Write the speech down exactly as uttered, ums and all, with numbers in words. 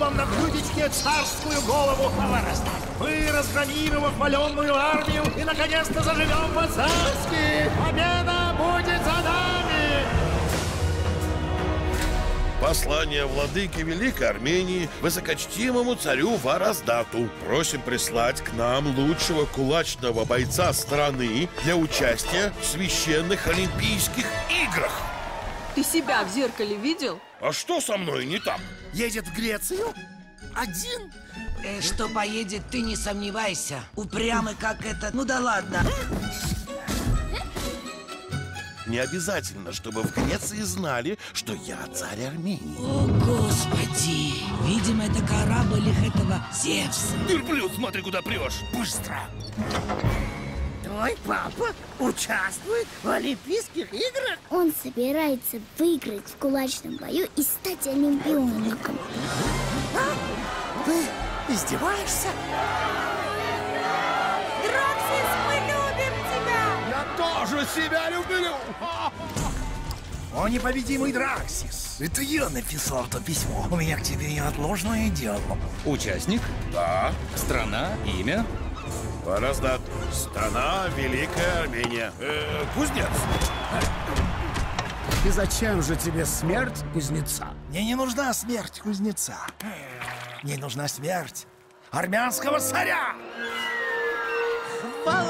вам на блюдечке царскую голову Вароздата. Мы разгромим хваленную армию и наконец-то заживем по-царски. Победа будет за нами! Послание владыки Великой Армении высокочтимому царю Вароздату. Просим прислать к нам лучшего кулачного бойца страны для участия в священных Олимпийских играх. Ты себя в зеркале видел? А что со мной не так? Едет в Грецию? Один? Э, что поедет, ты не сомневайся. Упрямый как этот. Ну да ладно. Не обязательно, чтобы в Греции знали, что я царь Армении. О, Господи! Видимо, это корабль их этого Севса. Верблюд, смотри, куда прешь. Быстро! Твой папа участвует в Олимпийских играх? Он собирается выиграть в кулачном бою и стать олимпиоником. А? Ты издеваешься? Драксис, мы любим тебя! Я тоже себя люблю! О, непобедимый Драксис! Это я написал это письмо. У меня к тебе неотложное дело. Участник? Да. Страна? Имя? Параздат. Страна Великая Армения. Э, кузнец. И зачем же тебе смерть кузнеца? Мне не нужна смерть кузнеца. Мне нужна смерть армянского царя. Хвала!